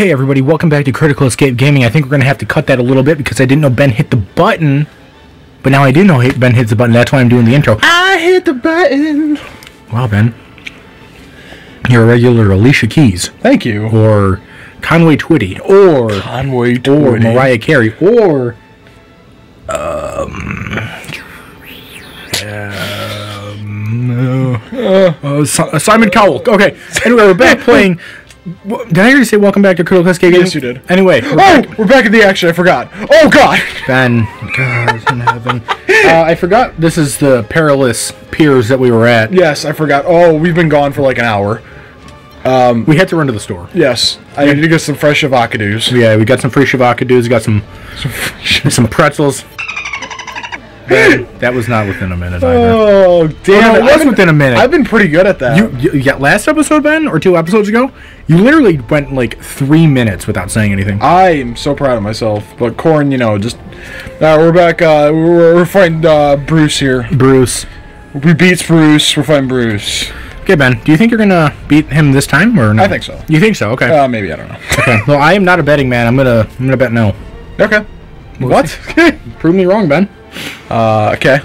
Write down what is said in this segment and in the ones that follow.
Hey everybody, welcome back to Critical Escape Gaming. I think we're going to have to cut that a little bit because I didn't know Ben hit the button. But now I do know Ben hits the button, that's why I'm doing the intro. I hit the button! Wow, Ben. You're a regular Alicia Keys. Thank you. Or Conway Twitty. Or Conway Twitty. Or Mariah Carey. Or... Simon Cowell. Okay. Anyway, we're back playing... Did I already say welcome back to Critical Escape Gaming? Yes, you did. Anyway, we're back in the action. I forgot. Oh God, Ben, God in heaven. I forgot. This is the Perilous Piers that we were at. Yes, I forgot. Oh, we've been gone for like an hour. We had to run to the store. Yes, I need to get some fresh shivakadoos. Yeah, we got some free shivakadoos. Got some pretzels. That was not within a minute either. Oh, damn. It was within a minute. I've been pretty good at that. Yeah, last episode, Ben, or 2 episodes ago, you literally went like 3 minutes without saying anything. I am so proud of myself. But Corn, you know, just... we're back. We're fighting Bruce here. Bruce. We beat Bruce. We're fighting Bruce. Okay, Ben, do you think you're going to beat him this time or no? I think so. You think so? Okay. Maybe. I don't know. Okay. Well, I am not a betting man. I'm gonna bet no. Okay. What? Prove me wrong, Ben. Okay.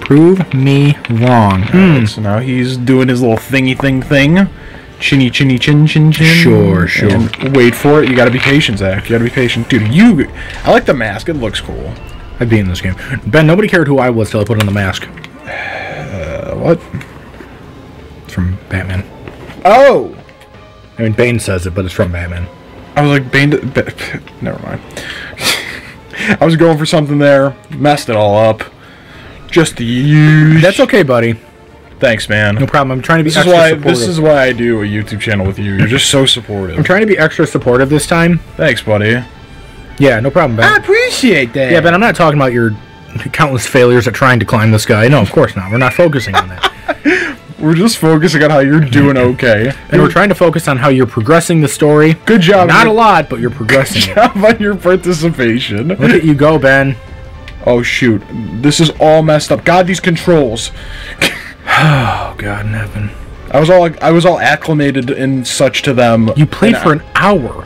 Prove me wrong. Alright, so now he's doing his little thingy thing. Chinny chinny chin chin chin. Sure. And wait for it. You gotta be patient, Zach. You gotta be patient. Dude, I like the mask. It looks cool. I'd be in this game. Ben, nobody cared who I was till I put on the mask. What? It's from Batman. Oh! I mean, Bane says it, but it's from Batman. I was like, never mind. I was going for something there, messed it all up. Just the use. That's okay, buddy. Thanks, man. No problem. I'm trying to be extra supportive. This is why I do a YouTube channel with you. You're just so supportive. I'm trying to be extra supportive this time. Thanks, buddy. Yeah, no problem, Ben. I appreciate that. Yeah, Ben, I'm not talking about your countless failures at trying to climb this guy. No, of course not. We're not focusing on that. We're just focusing on how you're doing okay. And we're trying to focus on how you're progressing the story. Good job. Not a lot, but you're progressing it. Good job on your participation. Look at you go, Ben. Oh, shoot. This is all messed up. God, these controls. Oh, God in heaven. I was all acclimated and such to them. You played for an hour.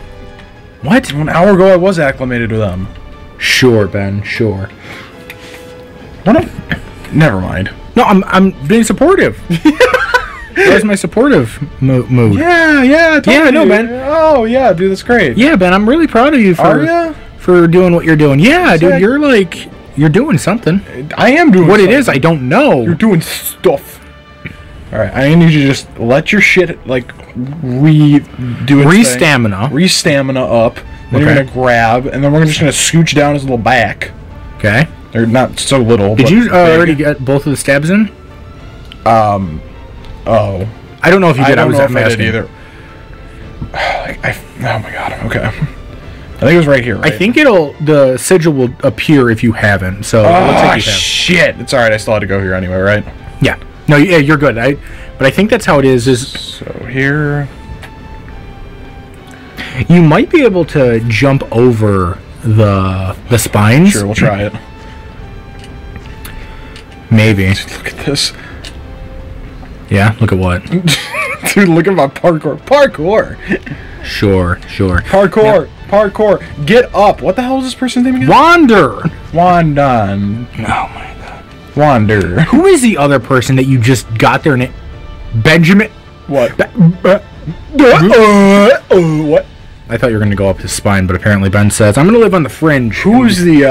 What? An hour ago, I was acclimated to them. Sure, Ben. Sure. What if... Never mind. No, I'm being supportive. That's my supportive mood. Yeah, I know, Ben. Oh, yeah, dude, that's great. Yeah, Ben, I'm really proud of you for doing what you're doing. Yeah, exactly. Dude, you're doing something. I am doing something. What it is, I don't know. You're doing stuff. All right, I need you to just let your shit, like, re-stamina. Re-stamina up. Then you're going to grab, and then we're just going to scooch down his little back. Okay. They're not so little. Did you already get both of the stabs in? Oh. I don't know if you did. I was that fast either. Oh my god. Okay. I think it was right here. Right? I think the sigil will appear if you haven't. So. Oh, it looks like you have. Shit! It's all right. I still had to go here anyway, right? Yeah. No. Yeah, you're good. But I think that's how it is. So here. You might be able to jump over the spines. Sure, we'll try it. Maybe. Look at this. Yeah, look at what? Dude, look at my parkour. Parkour! Sure. Parkour! Yep. Parkour! Get up! What the hell is this person's name again? Wander! Wandon. Oh my god. Wander. Who is the other person that you just got their name? Benjamin? What? What? I thought you were going to go up his spine, but apparently Ben says, I'm going to live on the fringe. Who's the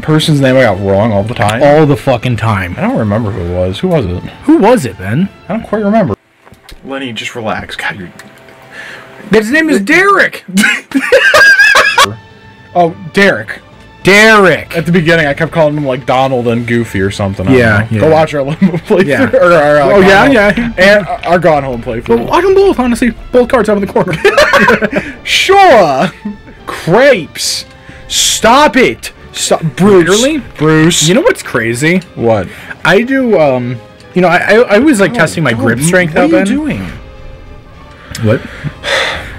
person's name I got wrong all the time? All the fucking time. I don't remember who it was. Who was it? Who was it, Ben? I don't quite remember. Lenny, just relax. God, you're... His name is Derek! Oh, Derek. Derek! At the beginning, I kept calling him, like, Donald and Goofy or something. Yeah. Go watch our Lumbo playthrough. Yeah. Or our Gone Home. And our Gone Home playthrough. Well, watch them both, honestly. Both cards up in the corner. Sure! Crepes! Stop it! Stop. Bruce. Really? Bruce. You know what's crazy? What? I do, you know, I was, like, testing my grip strength out then. What are you doing? What?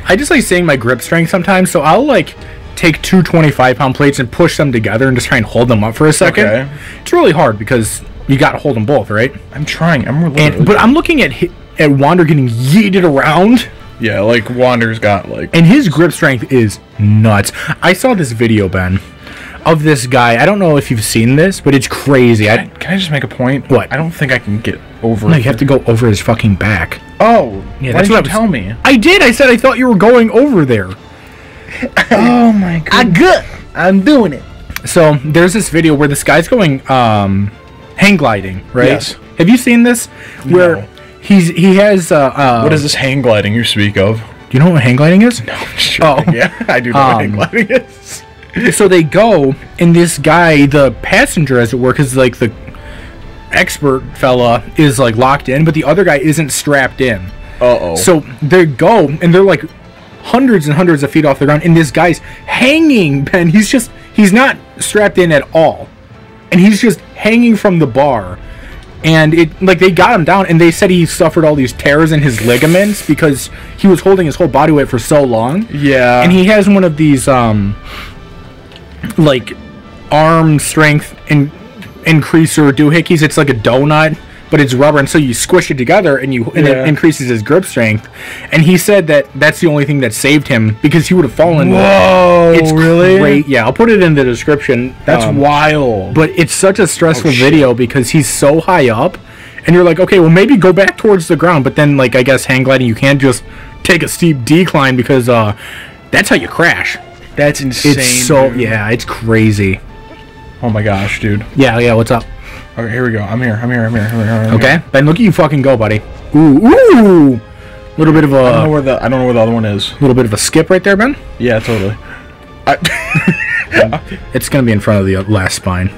I just like seeing my grip strength sometimes, so I'll, like... take two 25-pound plates and push them together and just try and hold them up for a second. Okay. It's really hard because you got to hold them both, right? I'm trying. I'm really. But I'm looking at Wander getting yeeted around. Yeah, like Wander's got like... And his grip strength is nuts. I saw this video, Ben, of this guy. I don't know if you've seen this, but it's crazy. Can I just make a point? What? I don't think I can get over... No, you have to go over his fucking back. Oh, yeah, that's what you tell me. I did. I said I thought you were going over there. Oh my god. I'm doing it. So there's this video where this guy's going hang gliding, right? Yes. Have you seen this? Where no. he has what is this hang gliding you speak of? Do you know what hang gliding is? No, sure. Oh. Yeah, I do know what hang gliding is. So they go, and this guy, the passenger as it were, because like the expert fella is like locked in, but the other guy isn't strapped in. Uh-oh. So they go, and they're like hundreds and hundreds of feet off the ground, and this guy's hanging, Ben. He's not strapped in at all, and he's just hanging from the bar. And it, like, they got him down, and they said he suffered all these tears in his ligaments because he was holding his whole body weight for so long. Yeah. And he has one of these like arm strength increaser doohickeys. It's like a donut, but it's rubber, and so you squish it together, and it increases his grip strength. And he said that that's the only thing that saved him, because he would have fallen. Whoa, it's really great. Yeah, I'll put it in the description. That's wild. But it's such a stressful video because he's so high up, and you're like, okay, well, maybe go back towards the ground. But then, like, I guess hang gliding, you can't just take a steep decline, because that's how you crash. That's insane. It's so, dude. Yeah, it's crazy. Oh my gosh, dude. Yeah, what's up? Okay, here we go. I'm here. Okay, Ben, look at you fucking go, buddy. Ooh. Little bit of a... I don't know where the other one is. A little bit of a skip right there, Ben. Yeah, totally. It's gonna be in front of the last spine.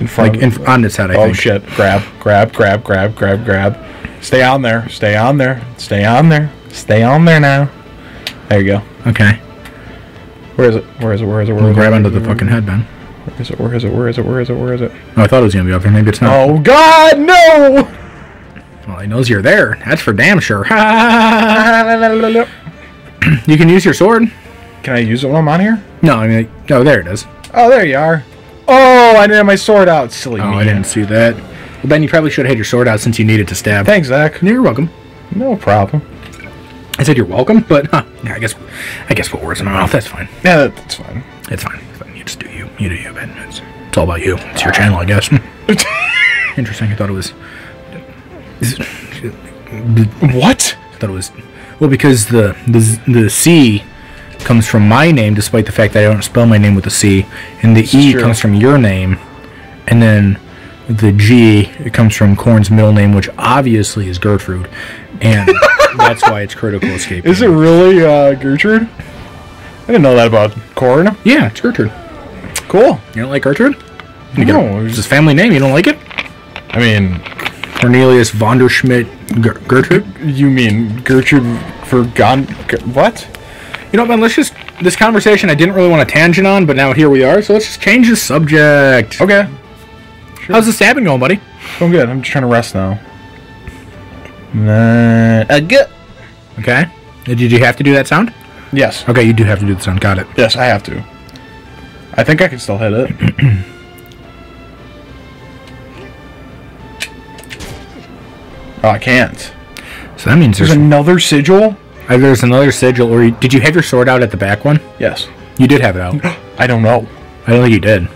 In front, like, on its head, I think. Oh shit! Grab. Stay on there now. There you go. Okay. Where is it? We'll grab onto the fucking head, Ben. Where is it? Oh, I thought it was going to be up here. Maybe it's not. Oh, God, no! Well, he knows you're there. That's for damn sure. You can use your sword. Can I use it when I'm on here? No, I mean, oh, there it is. Oh, there you are. Oh, I didn't have my sword out. Silly me. I didn't see that. Well, Ben, you probably should have had your sword out since you needed to stab. Thanks, Zach. You're welcome. No problem. I said you're welcome, but yeah, I guess what words in my mouth. That's fine. Yeah, that's fine. It's fine. You do you, Ben. It's all about you. It's your channel, I guess. Interesting. I thought it was... What? I thought it was... Well, because the C comes from my name, despite the fact that I don't spell my name with a C, and the E comes from your name, and then the G, it comes from Korn's middle name, which obviously is Gertrude, and that's why it's Critical Escape. Is it really Gertrude? I didn't know that about Korn. Yeah, it's Gertrude. Cool. You don't like Gertrude? No. It's his family name. You don't like it? I mean... Cornelius Vonderschmidt Gertrude? You mean Gertrude for Gon... What? You know, Ben, let's just... This conversation I didn't really want to tangent on, but now here we are, so let's just change the subject. Okay. Sure. How's the stabbing going, buddy? Going good. I'm just trying to rest now. Good. Okay. Did you have to do that sound? Yes. Okay, you do have to do the sound. Got it. Yes, I have to. I think I can still hit it. Oh, I can't. So that means there's another sigil? Either there's another sigil, or did you have your sword out at the back one? Yes. You did have it out. I don't know. I don't think you did.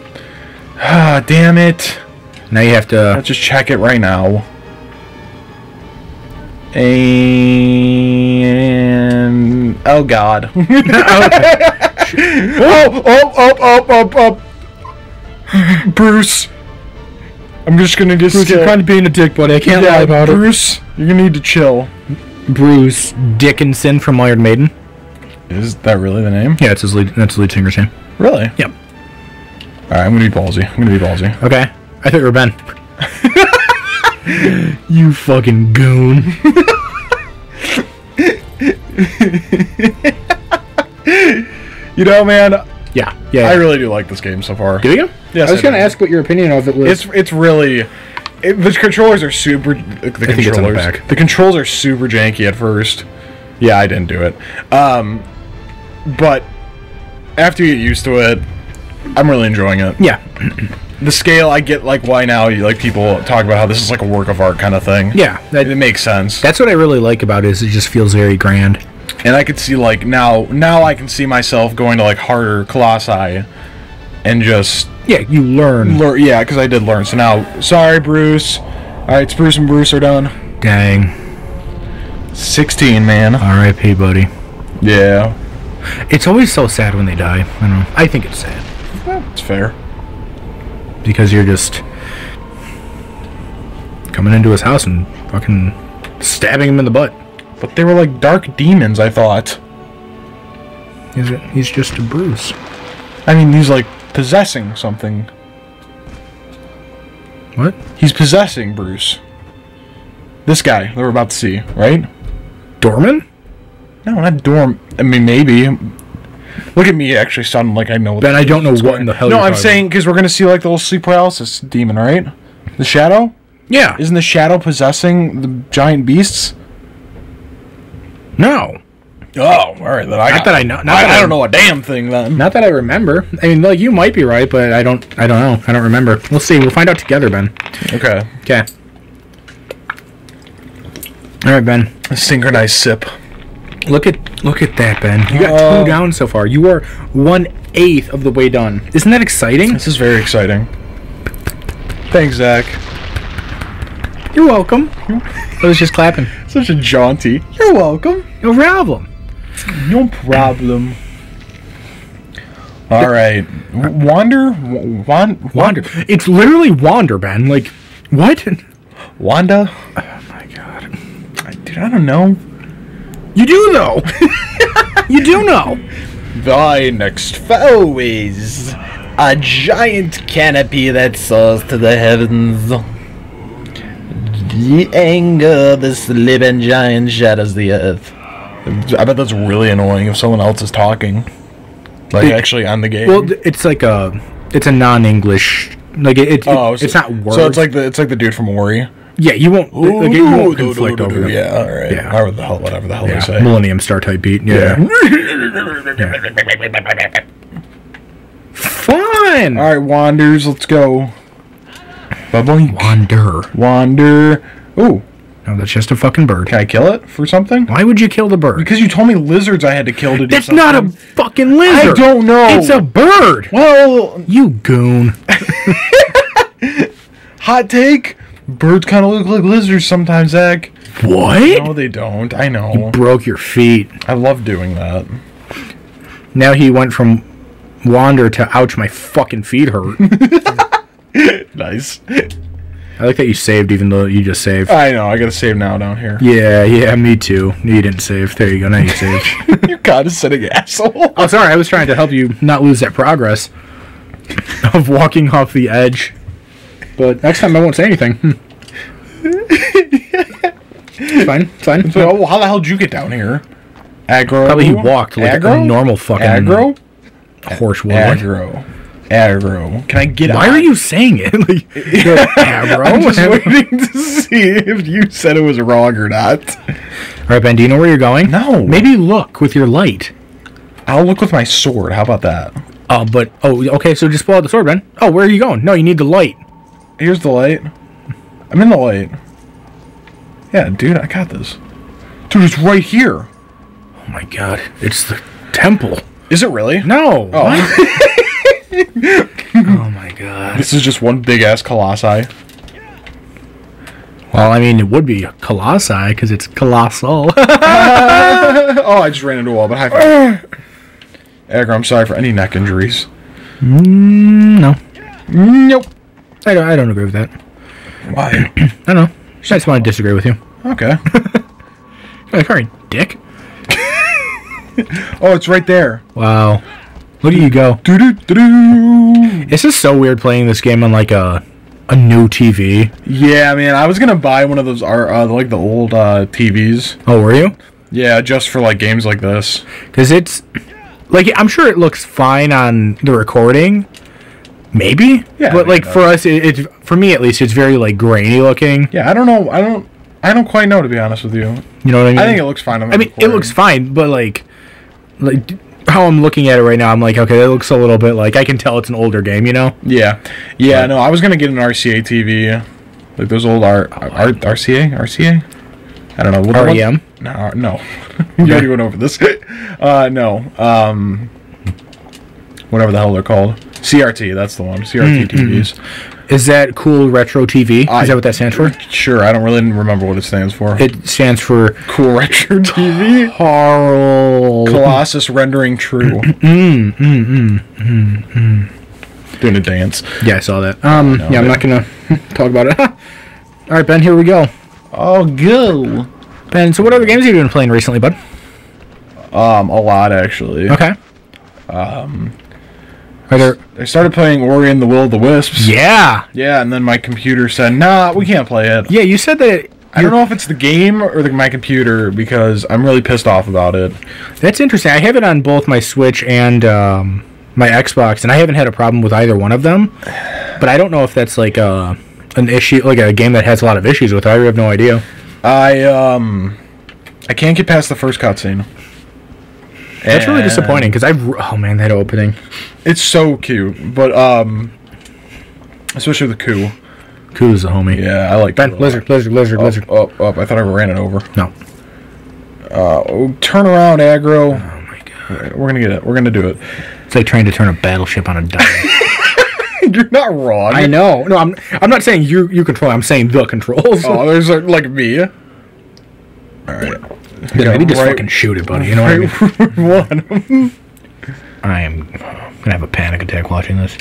Ah, damn it. Now you have to... I'll just check it right now. And... Oh, God. Okay. Oh. Bruce. I'm just gonna just... Bruce, you're kind of being a dick, buddy. I can't lie about it. Bruce, you're gonna need to chill. Bruce Dickinson from Iron Maiden. Is that really the name? Yeah, it's his lead, that's his lead singer's name. Really? Yep. Alright, I'm gonna be ballsy. Okay. I thought you were Ben. You fucking goon. You know, man. Yeah. I really do like this game so far. Do you? Yes. I was going to ask what your opinion of it was. It's really... the controllers are super... The controls are super janky at first. Yeah, I didn't do it. But after you get used to it, I'm really enjoying it. Yeah. The scale, I get, like, why now you like people talk about how this is like a work of art kind of thing. Yeah. It makes sense. That's what I really like about it, is it just feels very grand. And I could see, like, now I can see myself going to, like, harder Colossi and just... Yeah, you learn. Yeah, because I did learn. So now, sorry, Bruce. All right, Spruce and Bruce are done. Dang. 16, man. R.I.P., buddy. Yeah. It's always so sad when they die. I don't know. I think it's sad. Well, it's fair. Because you're just... coming into his house and fucking stabbing him in the butt. But they were like dark demons, I thought. He's just a Bruce. I mean, he's like possessing something. What? He's possessing Bruce. This guy that we're about to see, right? Dorman? No, not Dorm. I mean, maybe. Look at me actually sounding like I know. Ben, I don't know what in the hell you're talking about. No, I'm saying because we're going to see like the little sleep paralysis demon, right? The shadow? Yeah. Isn't the shadow possessing the giant beasts? No. Oh, all right. Then I don't know a damn thing then. Not that I remember. I mean, like you might be right, but I don't know. I don't remember. We'll see. We'll find out together, Ben. Okay. Okay. All right, Ben. A synchronized sip. Look at that, Ben. You got two down so far. You are 1/8 of the way done. Isn't that exciting? This is very exciting. Thanks, Zach. You're welcome. I was just clapping. Such a jaunty. You're welcome. No problem. No problem. All right. Wander. It's literally Wander, Ben. Like, what? Wanda? Oh, my God. Dude, I don't know. You do know. You do know. Thy next foe is a giant canopy that soars to the heavens. The anger, the slipping giant shadows the earth. I bet that's really annoying if someone else is talking, like actually on the game. Well, it's like it's a non-English, like it's not words. So it's like the dude from Ori. Yeah, you won't. Like, you won't conflict over them. Yeah, all right. Yeah, whatever the hell they say. Millennium Star type beat. Yeah. Fun. All right, Wanders, let's go. Wander. Ooh. No, that's just a fucking bird. Can I kill it for something? Why would you kill the bird? Because you told me lizards I had to kill to do something. That's not a fucking lizard. I don't know. It's a bird. Well, you goon. Hot take. Birds kind of look like lizards sometimes, Zach. What? No, they don't. I know. You broke your feet. I love doing that. Now he went from Wander to ouch, my fucking feet hurt. Nice. I like that you saved even though you just saved. I know, I gotta save now down here. Yeah, me too. You didn't save. There you go, now you saved. You condescending asshole. Oh, sorry, I was trying to help you not lose that progress of walking off the edge. But next time I won't say anything. It's fine. So, how the hell did you get down here? Aggro? Probably he walked like a normal fucking... Aggro? Horse wallet. Aggro. Aggro. Can I get out? Why are you saying it? Like, aggro? I'm just waiting to see if you said it was wrong or not. All right, Ben, do you know where you're going? No. Maybe look with your light. I'll look with my sword. How about that? Okay, so just pull out the sword, Ben. Oh, where are you going? No, you need the light. Here's the light. I'm in the light. Yeah, dude, I got this. Dude, it's right here. Oh, my God. It's the temple. Is it really? No. Oh. Oh my God. This is just one big ass colossi. Well, I mean, it would be a colossi because it's colossal. Oh, I just ran into a wall, but high five. Aggro, I'm sorry for any neck injuries. No. Nope. I don't agree with that. Why? I don't know. I just want to disagree with you. Okay. Like, all right, dick. Oh, it's right there. Wow. Look at you go. This is so weird playing this game on like a new TV. Yeah, man. I was gonna buy one of those like the old TVs. Oh, were you? Yeah, just for like games like this. Cause it's like I'm sure it looks fine on the recording. Maybe. Yeah. But like for us, for me at least, it's very like grainy looking. Yeah, I don't know. I don't quite know, to be honest with you. You know what I mean? I think it looks fine on the recording. It looks fine, but like. How I'm looking at it right now, I'm like, okay, that looks a little bit like I can tell it's an older game, you know? Yeah. No, I was gonna get an RCA TV, like those old RCA. I don't know. What REM? No. You already went over this. No. Whatever the hell they're called. CRT, that's the one. CRT TVs. Is that cool retro TV? Is that what that stands for? Sure. I don't really remember what it stands for. It stands for... Cool retro TV? Carl. Colossus rendering true. Doing a dance. Yeah, I saw that. No, yeah, I'm not going to talk about it. All right, Ben, here we go. Oh, go. Ben, so what other games have you been playing recently, bud? A lot, actually. Okay. I started playing Ori and the Will of the Wisps. Yeah. Yeah, and then my computer said, nah, we can't play it. Yeah, you said that... I don't know if it's the game or my computer, because I'm really pissed off about it. That's interesting. I have it on both my Switch and my Xbox, and I haven't had a problem with either one of them. But I don't know if that's like an issue, like a game that has a lot of issues with it. I have no idea. I can't get past the first cutscene. That's really disappointing, because oh man, that opening. It's so cute, but especially with the Ku. Ku is a homie. Yeah, I like Ben. Lizard. Up. I thought I ran it over. No. Turn around, aggro. Oh my god. We're gonna get it. We're gonna do it. It's like trying to turn a battleship on a dime. You're not wrong. I know. No, I'm not saying you control. I'm saying the controls. Oh, there's like me. All right. Yeah, maybe just fucking shoot it, buddy. You know what I mean? One. I am going to have a panic attack watching this.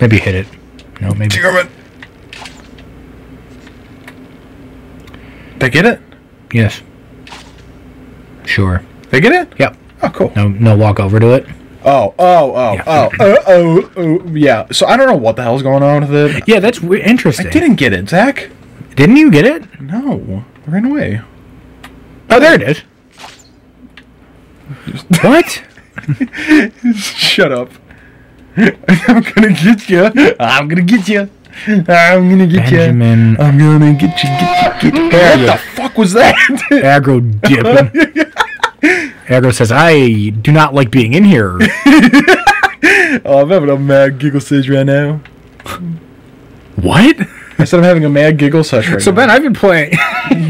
Maybe hit it. No, maybe. Damn it. They get it? Yes. Sure. They get it? Yep. Oh, cool. No walk over to it. Yeah. So I don't know what the hell's going on with it. Yeah, that's interesting. I didn't get it, Zach. Didn't you get it? No. I ran away. Oh, there it is. What? Shut up. I'm gonna get you. I'm gonna get you. I'm gonna get you. I'm gonna get you. What the fuck was that? Aggro dipping. Aggro says, I do not like being in here. Oh, I'm having a mad giggle stage right now. What? I said I'm having a mad giggle session right now. So, Ben, I've been playing...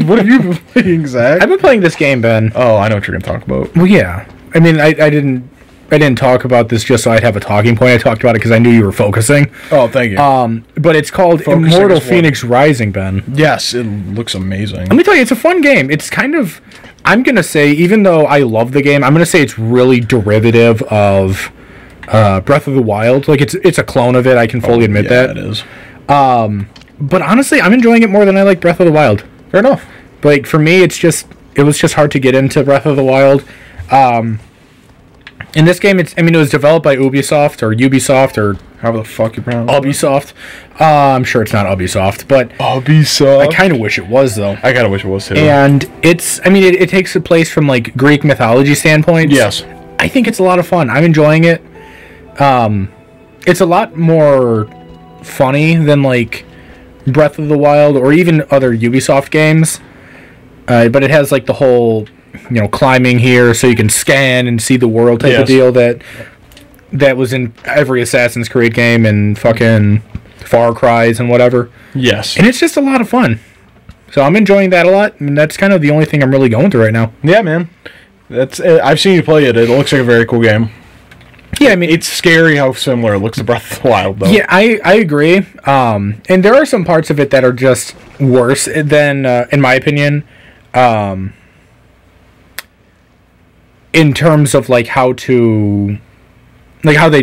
What have you been playing, Zach? I've been playing this game, Ben. Oh, I know what you're going to talk about. Well, yeah. I mean, I didn't talk about this just so I'd have a talking point. I talked about it because I knew you were focusing. Oh, thank you. But it's called Immortals Fenyx Rising, Ben. Yes, it looks amazing. Let me tell you, it's a fun game. It's kind of... I'm going to say, even though I love the game, I'm going to say it's really derivative of Breath of the Wild. Like, it's a clone of it. I can fully admit that. Yeah, it is. But honestly, I'm enjoying it more than I like Breath of the Wild. Fair enough. Like, for me, it was just hard to get into Breath of the Wild. In this game, it was developed by Ubisoft, or however the fuck you pronounce it. Ubisoft. I'm sure it's not Ubisoft, but... Ubisoft? I kind of wish it was, though. I kind of wish it was, too. And it takes a place from, like, Greek mythology standpoint. Yes. I think it's a lot of fun. I'm enjoying it. It's a lot more funny than, like... Breath of the Wild or even other Ubisoft games, but it has like the whole, you know, climbing here so you can scan and see the world type of deal that was in every Assassin's Creed game and fucking Far Cry's and whatever. Yes. And it's just a lot of fun. So I'm enjoying that a lot, and that's kind of the only thing I'm really going through right now. Yeah, man. That's I've seen you play it. It looks like a very cool game. Yeah, I mean, it's scary how similar it looks to Breath of the Wild, though. Yeah, I agree. And there are some parts of it that are just worse than, in my opinion, in terms of, like, how they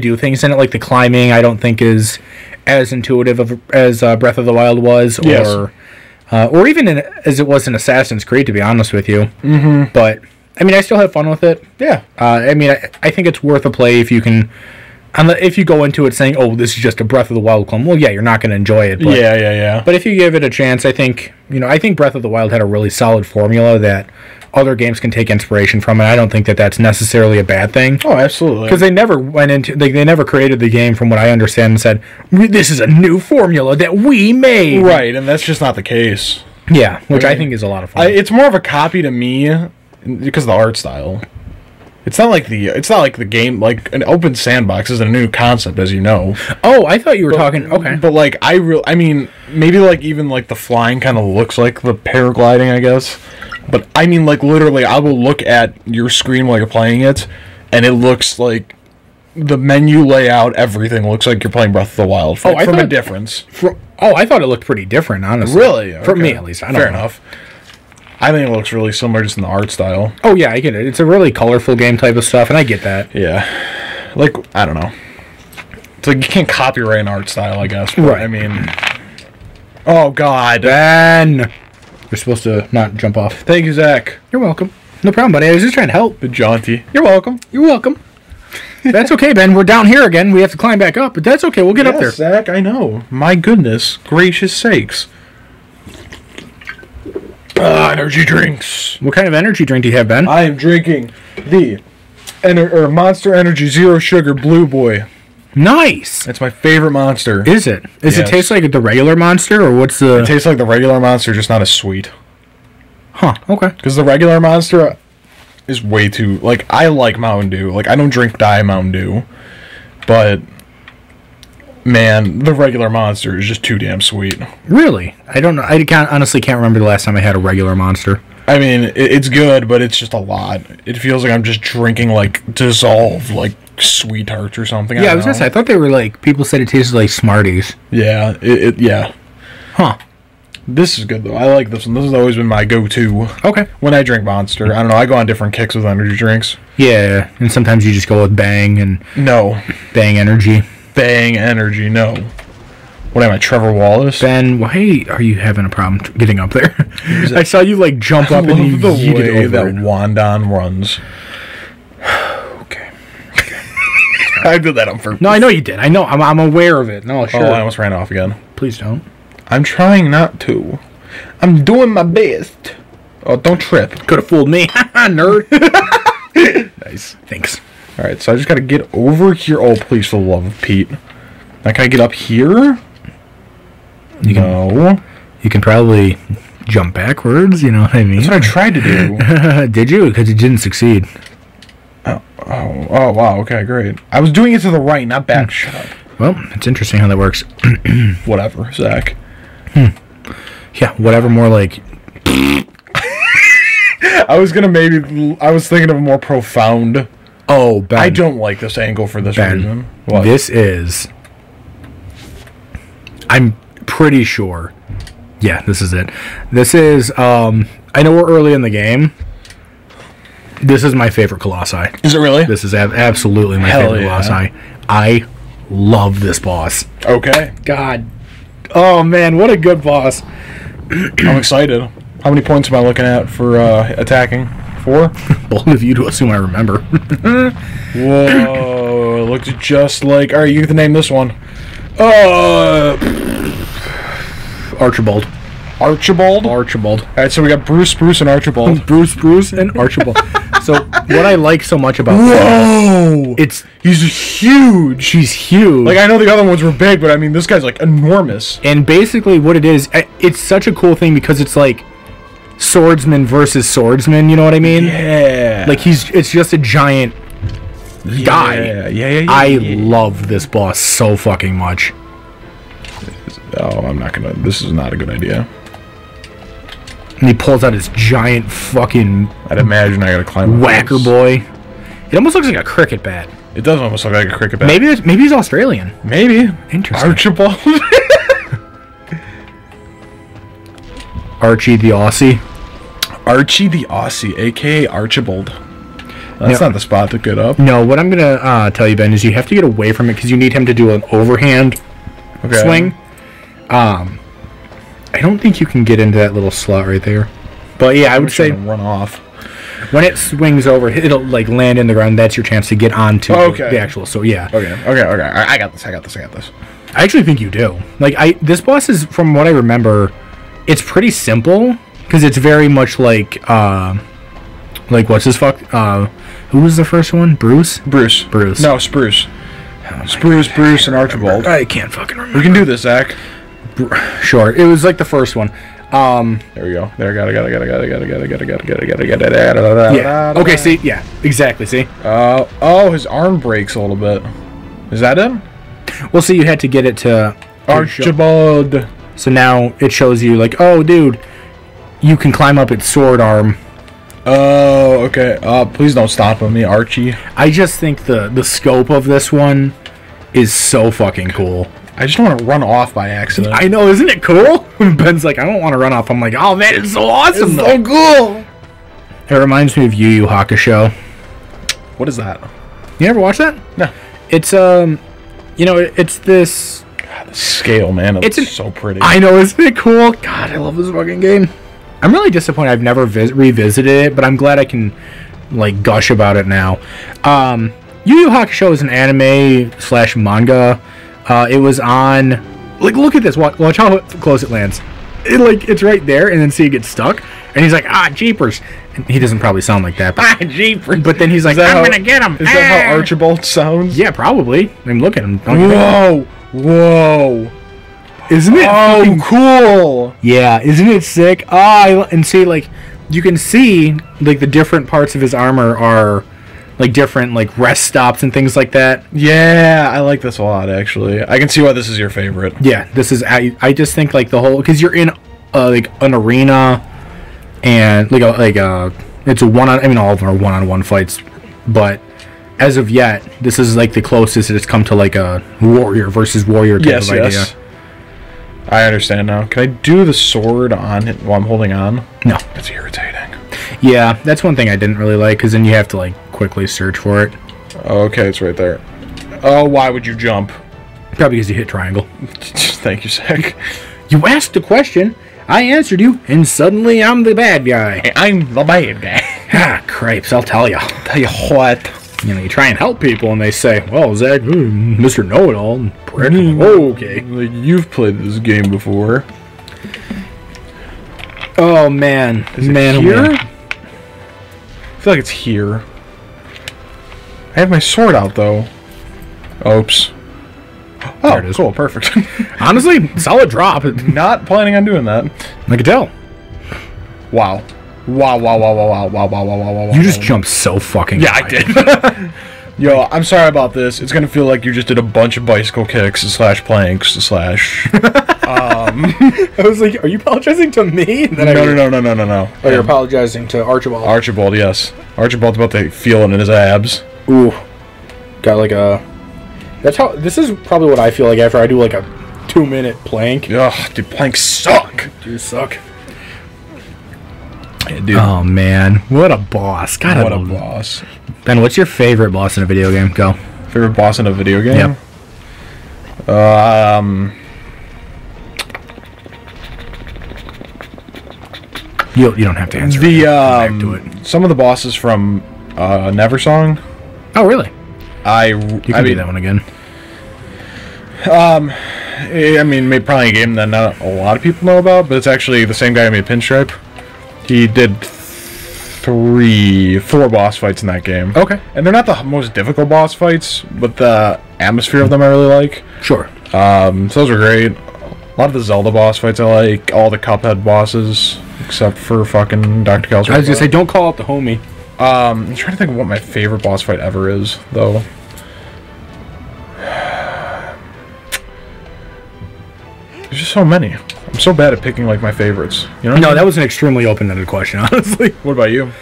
do things in it. Like, the climbing, I don't think is as intuitive as Breath of the Wild was. Yes. Or even as it was in Assassin's Creed, to be honest with you. Mm-hmm. But... I mean, I still have fun with it. Yeah. I mean, I think it's worth a play if you can... If you go into it saying, oh, this is just a Breath of the Wild clone, well, yeah, you're not going to enjoy it. But, yeah. But if you give it a chance, I think Breath of the Wild had a really solid formula that other games can take inspiration from, and I don't think that that's necessarily a bad thing. Oh, absolutely. Because they never went into... They never created the game, from what I understand, and said, this is a new formula that we made. Right, and that's just not the case. Yeah, which I think is a lot of fun. It's more of a copy to me... Because of the art style. It's not like the game, like an open sandbox isn't a new concept, as you know. Oh, I thought you were talking. Okay, but like I mean, maybe like even like the flying kind of looks like the paragliding, I guess. But I mean, like literally, I will look at your screen while you're playing it, and it looks like the menu layout, everything looks like you're playing Breath of the Wild. From, from a difference. I thought it looked pretty different, honestly. Really? Okay. For me, at least. I don't know. Enough. I think it looks really similar just in the art style. Oh, yeah, I get it. It's a really colorful game type of stuff, and I get that. Yeah. Like, I don't know. It's like you can't copyright an art style, I guess. Right. I mean... Oh, God. Ben! You're supposed to not jump off. Thank you, Zach. You're welcome. No problem, buddy. I was just trying to help. The jaunty. You're welcome. You're welcome. That's okay, Ben. We're down here again. We have to climb back up, but that's okay. We'll get up there. Zach, I know. My goodness. Gracious sakes. Energy drinks. What kind of energy drink do you have, Ben? I am drinking the Monster Energy Zero Sugar Blue Boy. Nice. That's my favorite Monster. Is it? Does it taste like the regular Monster, or what's the... It tastes like the regular Monster, just not as sweet. Huh, okay. Because the regular Monster is way too... Like, I like Mountain Dew. Like, I don't drink Diet Mountain Dew, but... Man, the regular Monster is just too damn sweet. Really? I don't know. I honestly can't remember the last time I had a regular Monster. I mean, it's good, but it's just a lot. It feels like I'm just drinking, like, dissolved, like, sweet tarts or something. Yeah, I was going to say, I thought they were, like, people said it tasted like Smarties. Yeah, yeah. Huh. This is good, though. I like this one. This has always been my go-to. Okay. When I drink Monster, I don't know, I go on different kicks with energy drinks. Yeah, and sometimes you just go with Bang and... No. Bang Energy. Bang Energy, no. What am I, Trevor Wallace? Ben, why are you having a problem getting up there? I saw you like jump up and you yeeted over that Wandon runs. Okay. I did that on purpose. No, I know you did. I know. I'm aware of it. No, sure. Oh, I almost ran off again. Please don't. I'm trying not to. I'm doing my best. Oh, don't trip. Could have fooled me. Nerd. Nice. Thanks. Alright, so I just gotta get over here. Oh, please, for the love of Pete. Now, can I get up here? No. You can probably jump backwards, you know what I mean? That's what I tried to do. Did you? Because you didn't succeed. Oh, wow, okay, great. I was doing it to the right, not back. Shut up. Well, it's interesting how that works. Whatever, Zach. Yeah, whatever, more like... I was thinking of a more profound... Oh, Ben. I don't like this angle for this reason. What? This is... I'm pretty sure. Yeah, this is it. This is... I know we're early in the game. This is my favorite Colossi. Is it really? This is absolutely my favorite Colossi. I love this boss. Okay. God. Oh, man. What a good boss. I'm excited. How many points am I looking at for attacking? Bold of you to assume I remember. Whoa, it looked just like... Alright, you get to name this one. Archibald. Archibald? Archibald. Alright, so we got Bruce and Archibald. Bruce, and Archibald. So, what I like so much about... Whoa! He's huge! He's huge. Like, I know the other ones were big, but I mean, this guy's, like, enormous. And basically what it is, it's such a cool thing because it's like... Swordsman versus swordsman, you know what I mean? Yeah. Like it's just a giant guy. Yeah. I love this boss so fucking much. Oh, I'm not gonna. This is not a good idea. And he pulls out his giant fucking. I'd imagine I gotta climb. Whacker boy. It almost looks like a cricket bat. It does almost look like a cricket bat. Maybe he's Australian. Maybe. Interesting. Archibald. Archie the Aussie. Archie the Aussie, a.k.a. Archibald. That's not the spot to get up. No, what I'm going to tell you, Ben, is you have to get away from it because you need him to do an overhand swing. I don't think you can get into that little slot right there. But, yeah, I would say... run off. When it swings over, it'll, like, land in the ground. That's your chance to get onto the actual... So, yeah. Okay. I got this. I actually think you do. Like, this boss is, from what I remember... It's pretty simple because it's very much like what's his fuck? Who was the first one? Bruce. No, Spruce. Oh Spruce, God. Bruce, and Archibald. I can't fucking remember. We can do this, Zach. Sure. It was like the first one. There we go. There, got it. Yeah. Okay, see? Yeah, exactly, see? Oh, his arm breaks a little bit. Is that him? Well, see, you had to get it to... Archibald! So now it shows you, like, oh, dude, you can climb up its sword arm. Oh, okay. Please don't stop on me, Archie. I just think the scope of this one is so fucking cool. I just don't want to run off by accident. I know, isn't it cool? Ben's like, I don't want to run off. I'm like, oh man, it's so awesome. It's so cool. It reminds me of Yu Yu Hakusho. What is that? You ever watch that? No. It's you know, it's this. God, the scale, man. It's so pretty. I know, isn't it cool? God, I love this fucking game. I'm really disappointed I've never revisited it, but I'm glad I can like gush about it now. Yu Yu Hakusho is an anime slash manga. It was on, like, look at this. Watch how close it lands. It, like, it's right there, and then see it gets stuck. And he's like, ah, jeepers. And he doesn't probably sound like that. But, ah, jeepers. But then he's like, I'm going to get him. Is that how Archibald sounds? Yeah, probably. I mean, look at him. Whoa. Whoa. Isn't it fucking cool? Yeah, isn't it sick? Ah, and see, like, you can see, like, the different parts of his armor are... like different like rest stops and things like that. Yeah, I like this a lot actually. I can see why this is your favorite. Yeah, this is I just think like the whole because you're in like an arena and like a it's a one on I mean all of them are one-on-one fights, but as of yet this is like the closest it's come to like a warrior versus warrior type of idea. Yes. I understand now. Can I do the sword on it while I'm holding on? No, it's irritating. Yeah, that's one thing I didn't really like because then you have to like quickly search for it. Okay, it's right there. Oh, why would you jump? Probably because you hit triangle. Thank you, Zach. You asked a question, I answered you, and suddenly I'm the bad guy. I'm the bad guy. Ah, cripes, I'll tell you. Tell you what. You know, you try and help people, and they say, well, Zach, Mr. Know-It-All, oh, okay. You've played this game before. Oh, man. Is man, it here? Man. I feel like it's here. I have my sword out, though. Oops. Oh, there it is. Cool. Perfect. Honestly, solid drop. Not planning on doing that. I can tell. Wow. Wow, wow, wow, wow, wow, wow, wow, wow, wow, wow. You just jumped so fucking high. Yeah, I did. Yo, I'm sorry about this. It's going to feel like you just did a bunch of bicycle kicks slash planks slash... I was like, are you apologizing to me? And then no. Oh, you're apologizing to Archibald. Archibald, yes. Archibald's about to feel it in his abs. Ooh, got like a. That's how. This is probably what I feel like after I do like a 2-minute plank. Ugh, dude, planks suck. Dude, suck. Yeah, dude. Oh man, what a boss! God, what a boss. Ben, what's your favorite boss in a video game? Go. Favorite boss in a video game? Yep. You don't have to answer. The some of the bosses from Neversong. Oh really? I beat that one again. I mean, probably a game that not a lot of people know about, but it's actually the same guy who made Pinstripe. He did 4 boss fights in that game. Okay. And they're not the most difficult boss fights, but the atmosphere of them I really like. Sure. So those are great. A lot of the Zelda boss fights I like. All the Cuphead bosses, except for fucking Dr. Kel's. I was gonna say, don't call out the homie. I'm trying to think of what my favorite boss fight ever is, though. There's just so many. I'm so bad at picking, like, my favorites. You know? No, that was an extremely open-ended question, honestly. What about you?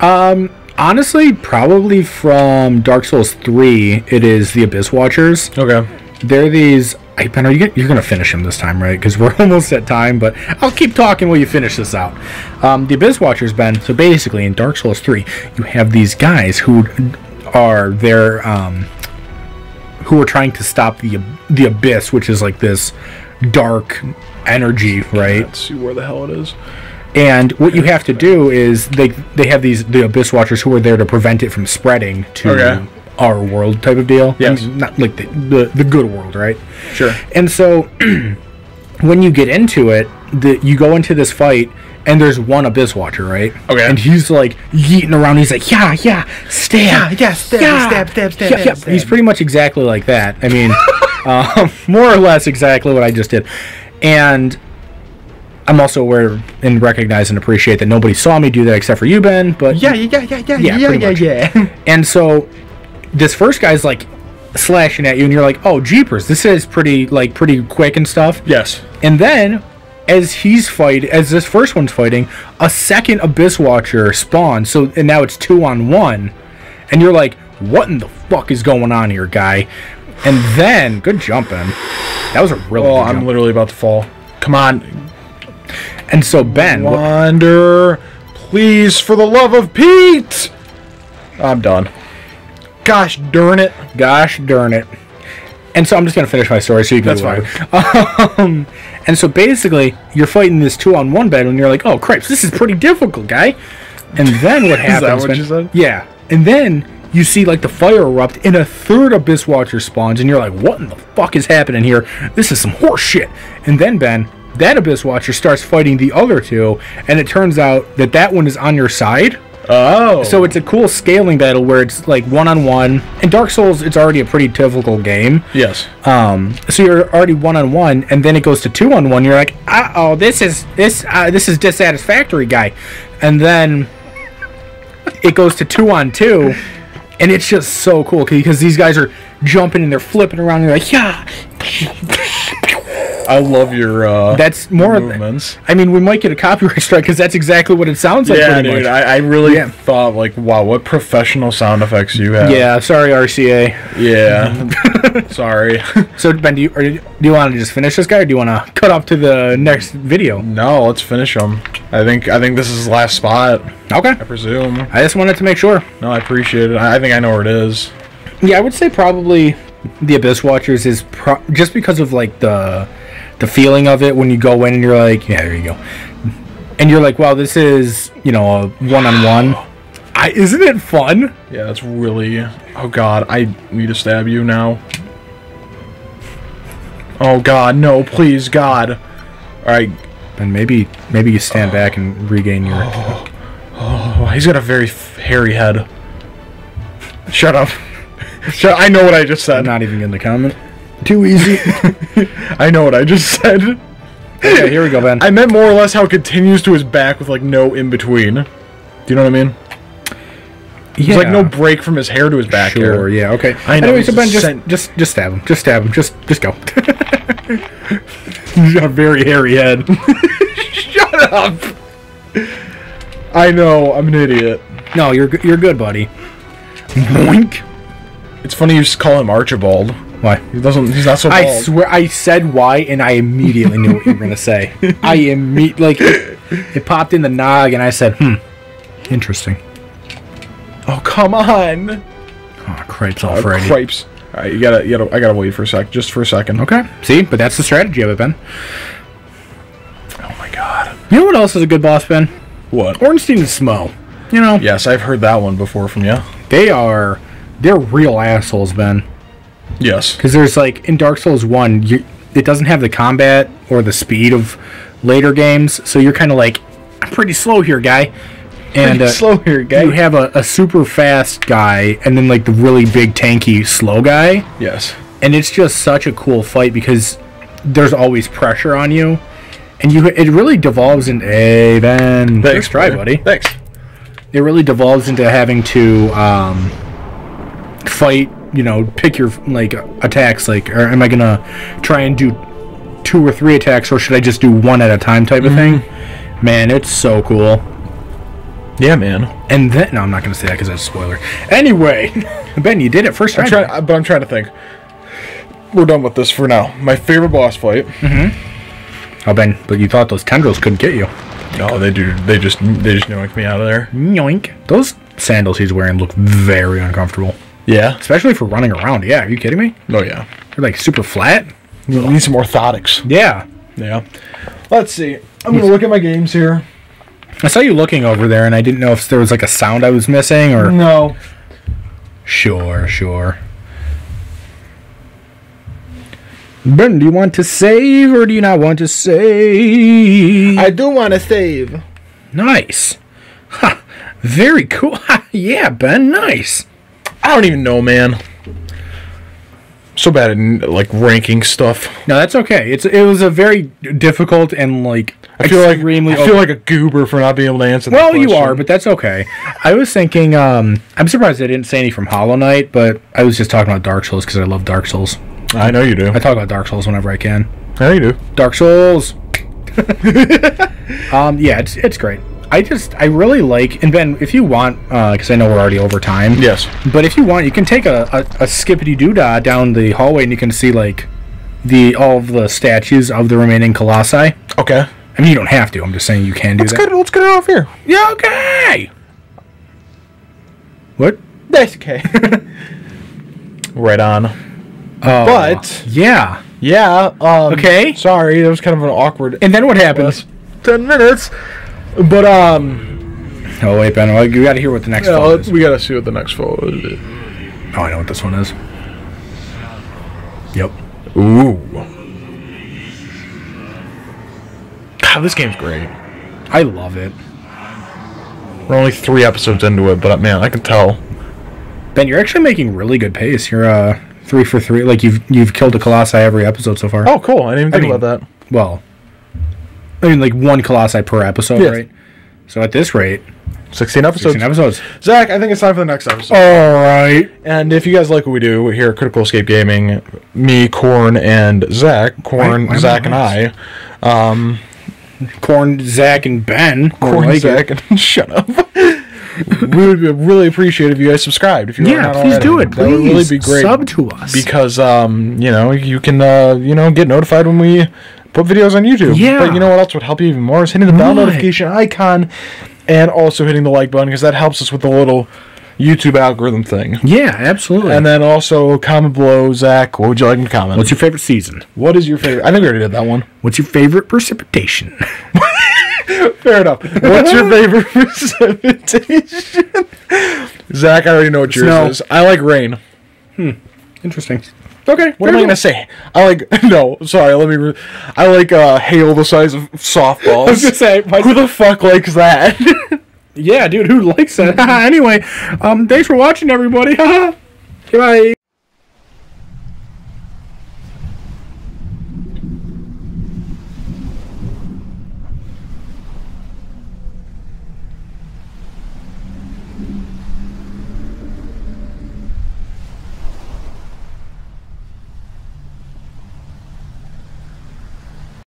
Honestly, probably from Dark Souls 3, it is the Abyss Watchers. Okay. They're these... Hey, Ben, you're going to finish him this time, right? Because we're almost at time, but I'll keep talking while you finish this out. The Abyss Watchers, Ben, so basically in Dark Souls 3, you have these guys who are there, who are trying to stop the Abyss, which is like this dark energy, right? Let's see where the hell it is. And what you have to do is they have the Abyss Watchers who are there to prevent it from spreading to... Okay. Our world type of deal. Yes. I mean, not like the good world, right? Sure. And so when you get into it, you go into this fight and there's one Abyss Watcher, right? Okay. And he's like yeeting around. He's like, yeah, stab. Yeah, stab. He's pretty much exactly like that. I mean, more or less exactly what I just did. And I'm also aware and recognize and appreciate that nobody saw me do that except for you, Ben. But yeah. And so this first guy's like slashing at you, and you're like, oh jeepers, this is pretty quick and stuff. Yes. And then as this first one's fighting, a second Abyss Watcher spawns. So and now it's 2-on-1, and you're like, what in the fuck is going on here, guy? And then good jump, Ben. That was a really good jump. I'm literally about to fall. Come on. And so Ben, Wander, please, for the love of Pete, I'm done. Gosh darn it. And so I'm just gonna finish my story so you can. That's fine. And so basically, you're fighting this 2-on-1 battle, and you're like, "Oh, cripes, this is pretty difficult, guy." And then what happens? Is that what you said? Yeah. And then you see like the fire erupt, and a third Abyss Watcher spawns, and you're like, "What in the fuck is happening here? This is some horse shit." And then Ben, that Abyss Watcher starts fighting the other two, and it turns out that one is on your side. Oh. So it's a cool scaling battle where it's like 1-on-1. In Dark Souls, it's already a pretty typical game. Yes. So you're already 1-on-1, and then it goes to 2-on-1. You're like, oh, this is dissatisfactory, guy. And then it goes to 2-on-2, and it's just so cool because these guys are jumping and they're flipping around. And you're like, yeah. I love your that's more movements. I mean, we might get a copyright strike because that's exactly what it sounds like. Yeah, dude, I really thought, like, wow, what professional sound effects you have. Yeah, sorry, RCA. Yeah, sorry. So, Ben, do you want to just finish this guy, or do you want to cut off to the next video? No, let's finish him. I think this is his last spot. Okay. I presume. I just wanted to make sure. No, I appreciate it. I think I know where it is. Yeah, I would say probably the Abyss Watchers is just because of, like, the feeling of it when you go in and you're like, yeah, there you go, and you're like, wow, this is, you know, a 1-on-1. Isn't it fun? Yeah, that's really. Oh god, I need to stab you now. Oh god, no, please, god. All right, and maybe you stand back and regain your. Oh, he's got a very hairy head. Shut up. Shut. I know what I just said. I'm not even in the comment. Too easy. I know what I just said. Okay, here we go, Ben. I meant more or less how it continues to his back with, like, no in-between. Do you know what I mean? Yeah. There's, like, no break from his hair to his back hair. Sure, yeah, okay. I know. Anyway, so, Ben, just stab him. Just stab him. Just go. He's got a very hairy head. Shut up! I know. I'm an idiot. No, you're good, buddy. Boink. It's funny you just call him Archibald. Why? He's not so bald. I swear, I said why, and I immediately knew what you were gonna say. Like, it popped in the nog, and I said, interesting. Oh, come on! Oh, cripes, all Freddy. Cripes. All right, I gotta wait for a sec, just for a second. Okay. See, but that's the strategy of it, Ben. Oh my god. You know what else is a good boss, Ben? What? Ornstein and Smo. You know. Yes, I've heard that one before from you. They're real assholes, Ben. Yes. Because there's, like, in Dark Souls 1, it doesn't have the combat or the speed of later games, so you're kind of like, I'm pretty slow here, guy. And you have a super fast guy, and then, like, the really big, tanky, slow guy. Yes. And it's just such a cool fight because there's always pressure on you, and it really devolves into, hey, Ben, thanks, try, buddy. Thanks. It really devolves into having to fight, you know, pick your, like, attacks, like, or am I gonna try and do 2 or 3 attacks, or should I just do 1 at a time type of thing? Man, it's so cool. Yeah, man. And then, no, I'm not gonna say that because that's a spoiler. Anyway, Ben, you did it first time. But I'm trying to think. We're done with this for now. My favorite boss fight. Oh, Ben, but you thought those tendrils couldn't get you. No, they do. They just yoink me out of there. Yoink. Those sandals he's wearing look very uncomfortable. Yeah. Especially for running around. Yeah, are you kidding me? Oh, yeah. They're, like, super flat. You need some orthotics. Yeah. Yeah. Let's see. I'm going to look at my games here. I saw you looking over there, and I didn't know if there was, like, a sound I was missing, or... No. Sure. Ben, do you want to save, or do you not want to save? I do want to save. Nice. Ha. Very cool. Yeah, Ben, nice. I don't even know, man. So bad at, like, ranking stuff. No, that's okay. It was a very difficult and, like, I feel like a goober for not being able to answer that question. Well, you are, but that's okay. I was thinking, I'm surprised I didn't say any from Hollow Knight, but I was just talking about Dark Souls because I love Dark Souls. I know you do. I talk about Dark Souls whenever I can. I know you do. Dark Souls! Yeah, it's great. I really like, and Ben, if you want, because I know we're already over time. Yes. But if you want, you can take a skippity-doo-dah down the hallway and you can see, like, all of the statues of the remaining colossi. Okay. I mean, you don't have to. I'm just saying you can do that. Let's get it off here. Yeah, okay. What? That's okay. Right on. But. Yeah. Yeah. Okay. Sorry, that was kind of an awkward. And then what happens? 10 minutes. But, Oh, wait, Ben. We got to hear what the next photo is. We got to see what the next photo is. Oh, I know what this one is. Yep. Ooh. Oh, this game's great. I love it. We're only 3 episodes into it, but man, I can tell. Ben, you're actually making really good pace. You're 3 for 3. Like you've killed a colossi every episode so far. Oh, cool! I didn't even think about that. Well, I mean, like 1 colossi per episode, yes. Right? So at this rate, 16 episodes. 16 episodes. Zach, I think it's time for the next episode. All right. And if you guys like what we do here at Critical Escape Gaming, me, Corn, and Zach, Corn, Zach, and Ben. Corn, Zach, and shut up. We would really appreciate if you guys subscribed. If you please do it. Please that would really be great. Sub to us because you know, you can get notified when we put videos on YouTube. Yeah. But you know what else would help you even more is hitting the bell notification icon and also hitting the like button because that helps us with the little YouTube algorithm thing. Yeah, absolutely. And then also comment below, Zach, what would you like to comment? What's your favorite season? What is your favorite? I think we already did that one. What's your favorite precipitation? Fair enough. What's your favorite precipitation? Zach, I already know what yours is. I like rain. Hmm. Interesting. Okay. What am I going to say? I like... No, sorry. Let me... I like hail the size of softballs. I was going to say... Who the fuck likes that? Yeah, dude, who likes that? Anyway, thanks for watching, everybody. Goodbye.